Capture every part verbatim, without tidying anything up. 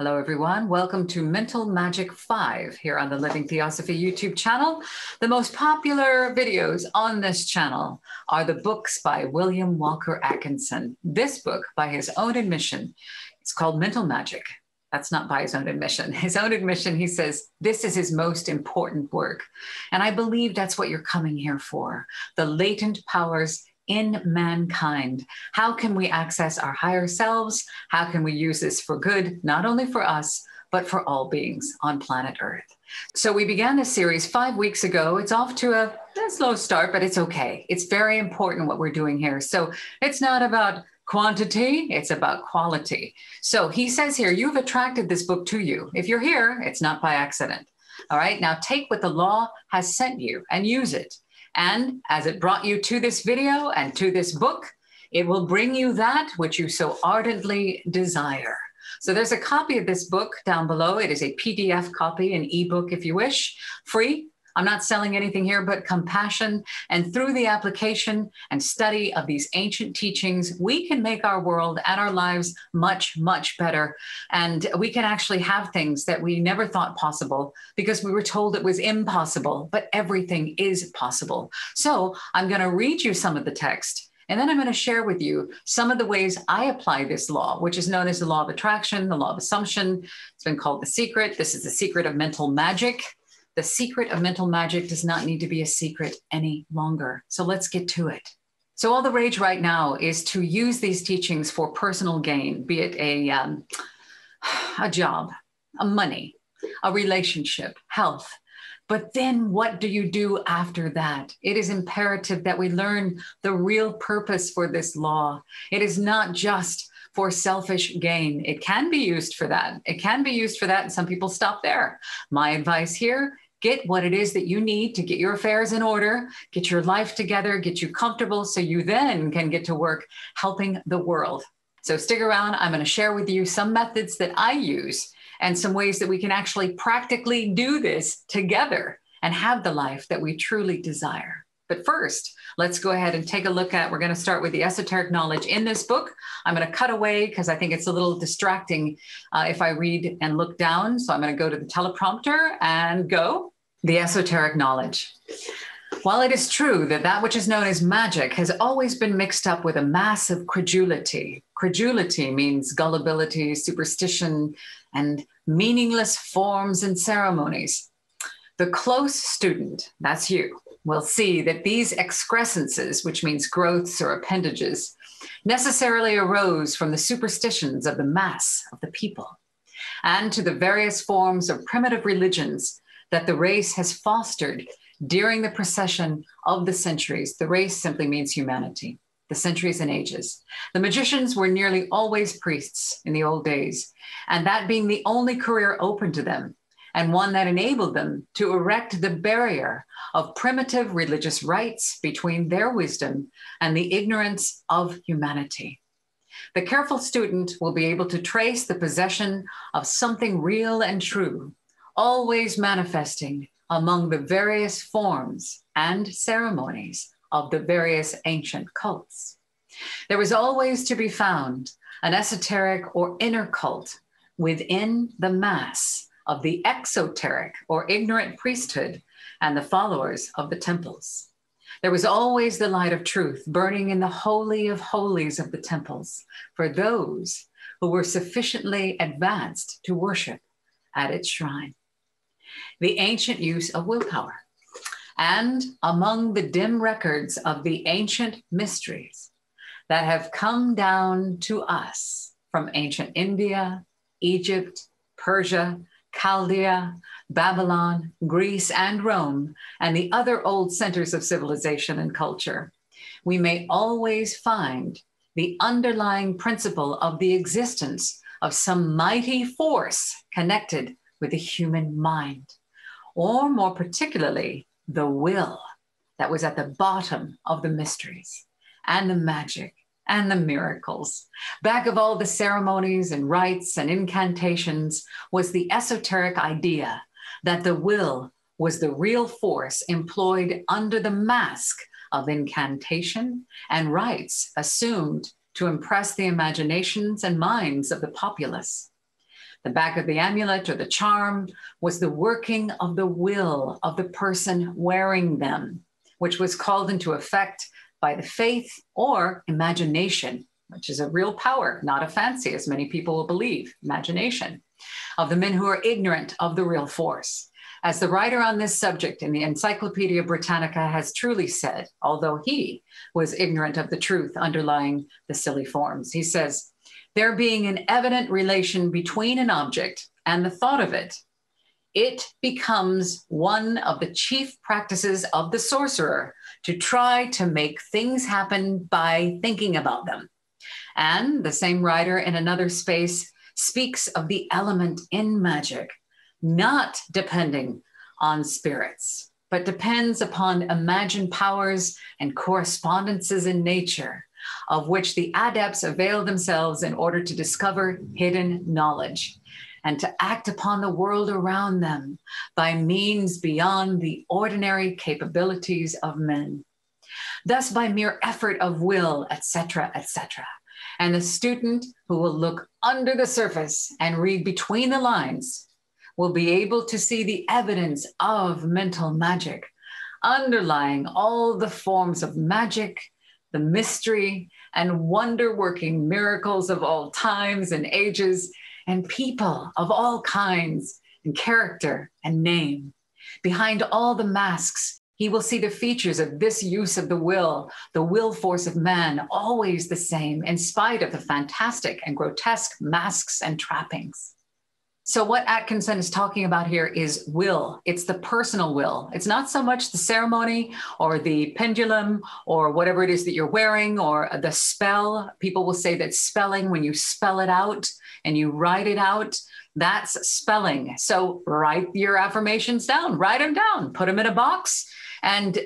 Hello, everyone. Welcome to Mental Magic five here on the Living Theosophy YouTube channel. The most popular videos on this channel are the books by William Walker Atkinson. This book, by his own admission, it's called Mental Magic. That's not by his own admission. His own admission, he says, this is his most important work. And I believe that's what you're coming here for, the latent powers in mankind. How can we access our higher selves? How can we use this for good, not only for us, but for all beings on planet Earth? So we began this series five weeks ago. It's off to a slow start, but it's okay. It's very important what we're doing here. So it's not about quantity, it's about quality. So he says here, you've attracted this book to you. If you're here, it's not by accident. All right, now take what the law has sent you and use it. And as it brought you to this video and to this book, it will bring you that which you so ardently desire. So there's a copy of this book down below. It is a P D F copy, an ebook if you wish, free. I'm not selling anything here but compassion. And through the application and study of these ancient teachings, we can make our world and our lives much, much better. And we can actually have things that we never thought possible because we were told it was impossible, but everything is possible. So I'm going to read you some of the text. And then I'm going to share with you some of the ways I apply this law, which is known as the law of attraction, the law of assumption. It's been called the secret. This is the secret of mental magic. The secret of mental magic does not need to be a secret any longer. So let's get to it. So all the rage right now is to use these teachings for personal gain, be it a, um, a job, a money, a relationship, health. But then what do you do after that? It is imperative that we learn the real purpose for this law. It is not just for selfish gain. It can be used for that. It can be used for that. And some people stop there. My advice here, get what it is that you need to get your affairs in order, get your life together, get you comfortable so you then can get to work helping the world. So stick around. I'm going to share with you some methods that I use and some ways that we can actually practically do this together and have the life that we truly desire. But first, let's go ahead and take a look at, we're going to start with the esoteric knowledge in this book. I'm going to cut away because I think it's a little distracting uh, if I read and look down. So I'm going to go to the teleprompter and go. The esoteric knowledge. While it is true that that which is known as magic has always been mixed up with a mass of credulity, credulity means gullibility, superstition, and meaningless forms and ceremonies. The close student, that's you, we'll see that these excrescences, which means growths or appendages, necessarily arose from the superstitions of the mass of the people and to the various forms of primitive religions that the race has fostered during the procession of the centuries. The race simply means humanity, the centuries and ages. The magicians were nearly always priests in the old days, and that being the only career open to them, and one that enabled them to erect the barrier of primitive religious rites between their wisdom and the ignorance of humanity. The careful student will be able to trace the possession of something real and true, always manifesting among the various forms and ceremonies of the various ancient cults. There was always to be found an esoteric or inner cult within the mass of the exoteric or ignorant priesthood and the followers of the temples. There was always the light of truth burning in the holy of holies of the temples for those who were sufficiently advanced to worship at its shrine. The ancient use of willpower, and among the dim records of the ancient mysteries that have come down to us from ancient India, Egypt, Persia, Chaldea, Babylon, Greece, and Rome, and the other old centers of civilization and culture, we may always find the underlying principle of the existence of some mighty force connected with the human mind, or more particularly, the will that was at the bottom of the mysteries and the magic and the miracles. Back of all the ceremonies and rites and incantations was the esoteric idea that the will was the real force employed under the mask of incantation and rites assumed to impress the imaginations and minds of the populace. The back of the amulet or the charm was the working of the will of the person wearing them, which was called into effect by the faith or imagination, which is a real power, not a fancy, as many people will believe, imagination, of the men who are ignorant of the real force. As the writer on this subject in the Encyclopedia Britannica has truly said, although he was ignorant of the truth underlying the silly forms, he says, there being an evident relation between an object and the thought of it, it becomes one of the chief practices of the sorcerer to try to make things happen by thinking about them. And the same writer in another space speaks of the element in magic not depending on spirits, but depends upon imagined powers and correspondences in nature, of which the adepts avail themselves in order to discover hidden knowledge and to act upon the world around them by means beyond the ordinary capabilities of men. Thus, by mere effort of will, et cetera, et cetera, and the student who will look under the surface and read between the lines will be able to see the evidence of mental magic underlying all the forms of magic, the mystery and wonder-working miracles of all times and ages and people of all kinds and character and name. Behind all the masks, he will see the features of this use of the will, the will force of man, always the same in spite of the fantastic and grotesque masks and trappings. So what Atkinson is talking about here is will. It's the personal will. It's not so much the ceremony or the pendulum or whatever it is that you're wearing or the spell. People will say that spelling, when you spell it out and you write it out, that's spelling. So write your affirmations down, write them down, put them in a box, and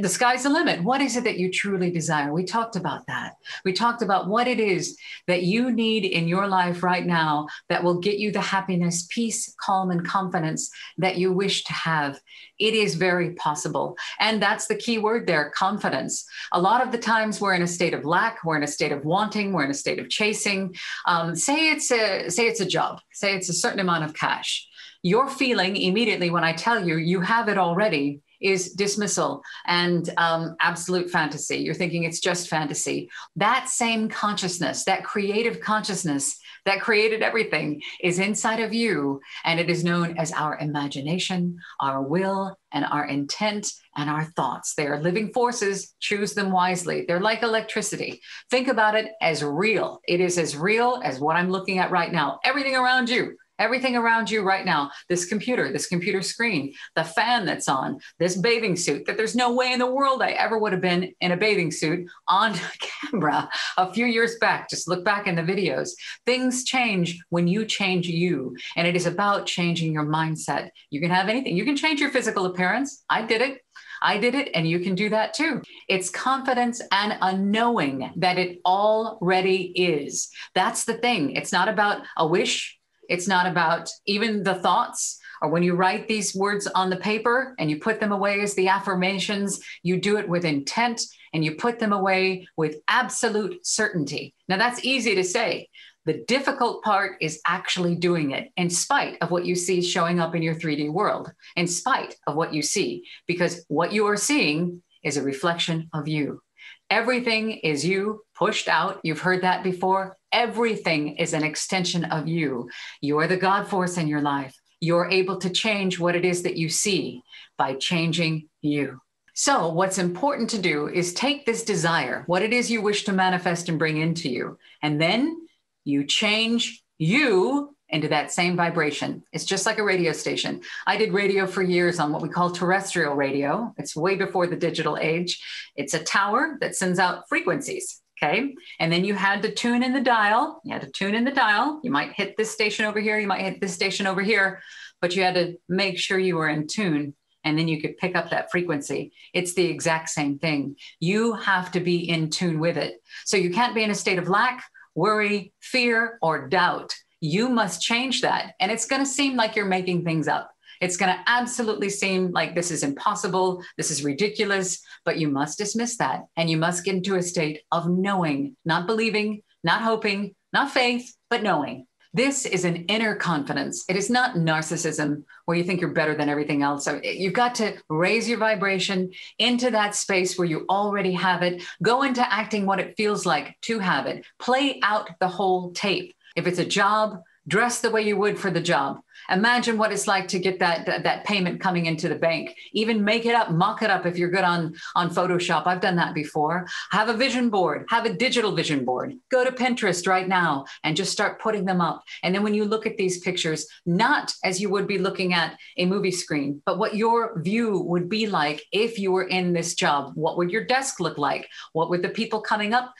the sky's the limit. What is it that you truly desire? We talked about that. We talked about what it is that you need in your life right now that will get you the happiness, peace, calm, and confidence that you wish to have. It is very possible. And that's the key word there, confidence. A lot of the times we're in a state of lack, we're in a state of wanting, we're in a state of chasing. Um, say it's a, say it's a job, say it's a certain amount of cash. Your feeling immediately when I tell you, you have it already, is dismissal and um, absolute fantasy. You're thinking it's just fantasy. That same consciousness, that creative consciousness that created everything is inside of you. And it is known as our imagination, our will, and our intent, and our thoughts. They are living forces, choose them wisely. They're like electricity. Think about it as real. It is as real as what I'm looking at right now. Everything around you. Everything around you right now, this computer, this computer screen, the fan that's on, this bathing suit, that there's no way in the world I ever would have been in a bathing suit on camera a few years back. Just look back in the videos. Things change when you change you. And it is about changing your mindset. You can have anything. You can change your physical appearance. I did it. I did it, and you can do that too. It's confidence and a knowing that it already is. That's the thing. It's not about a wish. It's not about even the thoughts, or when you write these words on the paper and you put them away as the affirmations, you do it with intent and you put them away with absolute certainty. Now that's easy to say. The difficult part is actually doing it in spite of what you see showing up in your three D world, in spite of what you see, because what you are seeing is a reflection of you. Everything is you pushed out. You've heard that before. Everything is an extension of you. You are the God force in your life. You're able to change what it is that you see by changing you. So what's important to do is take this desire, what it is you wish to manifest and bring into you, and then you change you into that same vibration. It's just like a radio station. I did radio for years on what we call terrestrial radio. It's way before the digital age. It's a tower that sends out frequencies. Okay. And then you had to tune in the dial. You had to tune in the dial. You might hit this station over here. You might hit this station over here, but you had to make sure you were in tune. And then you could pick up that frequency. It's the exact same thing. You have to be in tune with it. So you can't be in a state of lack, worry, fear, or doubt. You must change that. And it's going to seem like you're making things up. It's going to absolutely seem like this is impossible. This is ridiculous, but you must dismiss that. And you must get into a state of knowing, not believing, not hoping, not faith, but knowing. This is an inner confidence. It is not narcissism where you think you're better than everything else. So you've got to raise your vibration into that space where you already have it. Go into acting what it feels like to have it. Play out the whole tape. If it's a job, dress the way you would for the job. Imagine what it's like to get that, that payment coming into the bank. Even make it up, mock it up if you're good on, on Photoshop. I've done that before. Have a vision board, have a digital vision board. Go to Pinterest right now and just start putting them up. And then when you look at these pictures, not as you would be looking at a movie screen, but what your view would be like if you were in this job. What would your desk look like? What would the people coming up?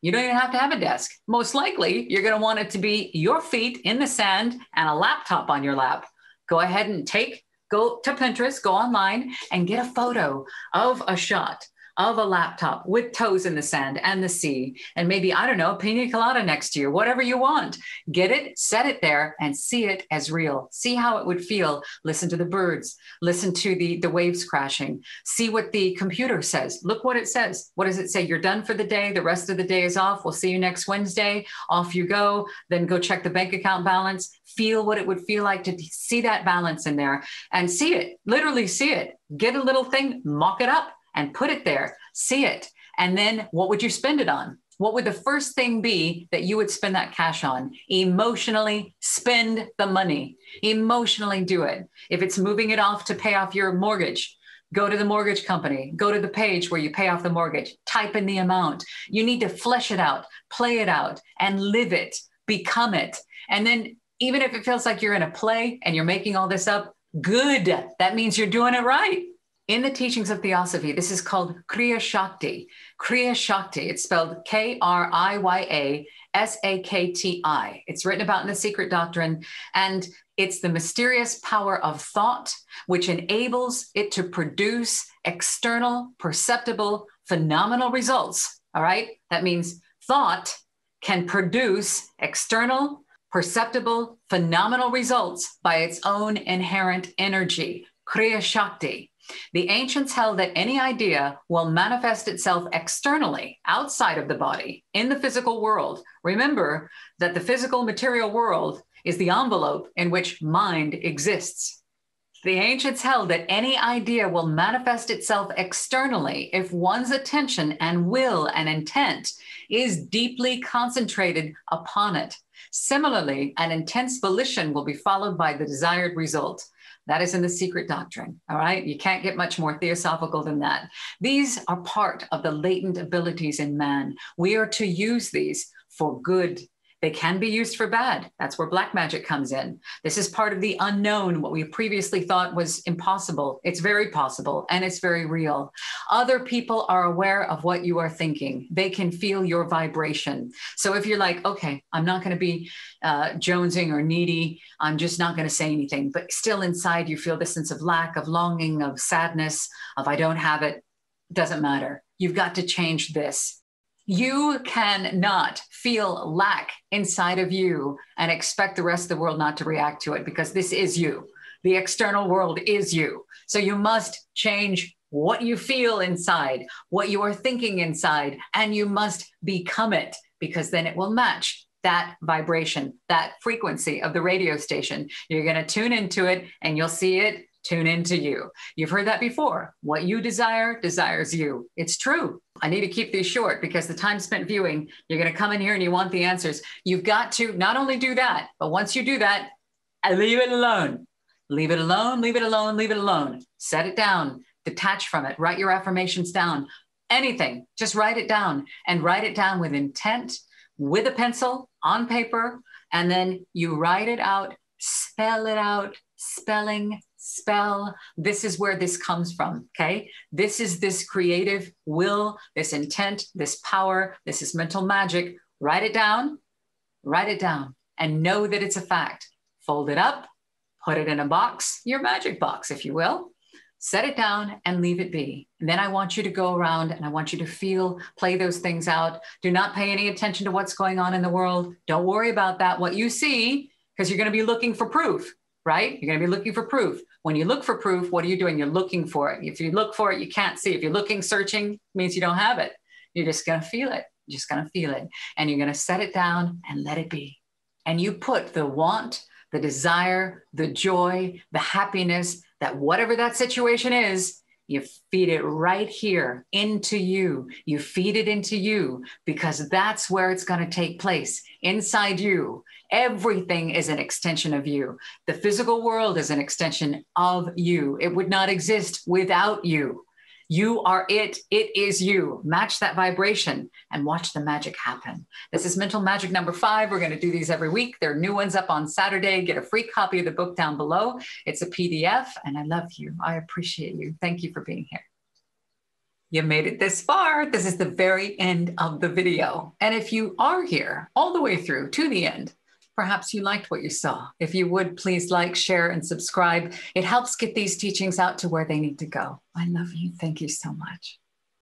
You don't even have to have a desk. Most likely, you're going to want it to be your feet in the sand and a laptop on your lap. Go ahead and take, go to Pinterest, go online and get a photo of a shot of a laptop with toes in the sand and the sea. And maybe, I don't know, a pina colada next to you, whatever you want. Get it, set it there and see it as real. See how it would feel. Listen to the birds, listen to the, the waves crashing. See what the computer says. Look what it says. What does it say? You're done for the day. The rest of the day is off. We'll see you next Wednesday. Off you go. Then go check the bank account balance. Feel what it would feel like to see that balance in there and see it, literally see it. Get a little thing, mock it up, and put it there, see it. And then what would you spend it on? What would the first thing be that you would spend that cash on? Emotionally spend the money, emotionally do it. If it's moving it off to pay off your mortgage, go to the mortgage company, go to the page where you pay off the mortgage, type in the amount. You need to flesh it out, play it out and live it, become it. And then even if it feels like you're in a play and you're making all this up, good, that means you're doing it right. In the teachings of Theosophy, this is called Kriya Shakti. Kriya Shakti, it's spelled K R I Y A S A K T I. It's written about in The Secret Doctrine, and it's the mysterious power of thought, which enables it to produce external, perceptible, phenomenal results, all right? That means thought can produce external, perceptible, phenomenal results by its own inherent energy, Kriya Shakti. The ancients held that any idea will manifest itself externally, outside of the body, in the physical world. Remember that the physical material world is the envelope in which mind exists. The ancients held that any idea will manifest itself externally if one's attention and will and intent is deeply concentrated upon it. Similarly, an intense volition will be followed by the desired result. That is in The Secret Doctrine, all right? You can't get much more theosophical than that. These are part of the latent abilities in man. We are to use these for good. They can be used for bad. That's where black magic comes in. This is part of the unknown, what we previously thought was impossible. It's very possible and it's very real. Other people are aware of what you are thinking. They can feel your vibration. So if you're like, okay, I'm not gonna be uh, jonesing or needy, I'm just not gonna say anything, but still inside you feel this sense of lack, of longing, of sadness, of I don't have it, doesn't matter. You've got to change this. You cannot feel lack inside of you and expect the rest of the world not to react to it, because this is you. The external world is you. So you must change what you feel inside, what you are thinking inside, and you must become it, because then it will match that vibration, that frequency of the radio station. You're going to tune into it and you'll see it tune into you. You've heard that before. What you desire, desires you. It's true. I need to keep these short because the time spent viewing, you're going to come in here and you want the answers. You've got to not only do that, but once you do that, leave it alone. Leave it alone, leave it alone, leave it alone. Set it down. Detach from it. Write your affirmations down. Anything. Just write it down and write it down with intent, with a pencil, on paper, and then you write it out, spell it out, spelling Spell, this is where this comes from, okay? This is this creative will, this intent, this power, this is mental magic. Write it down, write it down, and know that it's a fact. Fold it up, put it in a box, your magic box, if you will. Set it down and leave it be. And then I want you to go around and I want you to feel, play those things out. Do not pay any attention to what's going on in the world. Don't worry about that, what you see, because you're going to be looking for proof. Right? You're going to be looking for proof. When you look for proof, what are you doing? You're looking for it. If you look for it, you can't see. If you're looking, searching, it means you don't have it. You're just going to feel it. You're just going to feel it. And you're going to set it down and let it be. and you put the want, the desire, the joy, the happiness, that whatever that situation is, you feed it right here into you. You feed it into you because that's where it's going to take place, inside you. Everything is an extension of you. The physical world is an extension of you. It would not exist without you. You are it. It is you. Match that vibration and watch the magic happen. This is Mental Magic number five. We're going to do these every week. There are new ones up on Saturday. Get a free copy of the book down below. It's a P D F, and I love you. I appreciate you. Thank you for being here. You made it this far. This is the very end of the video. And if you are here all the way through to the end, perhaps you liked what you saw. If you would, please like, share, and subscribe. It helps get these teachings out to where they need to go. I love you. Thank you so much.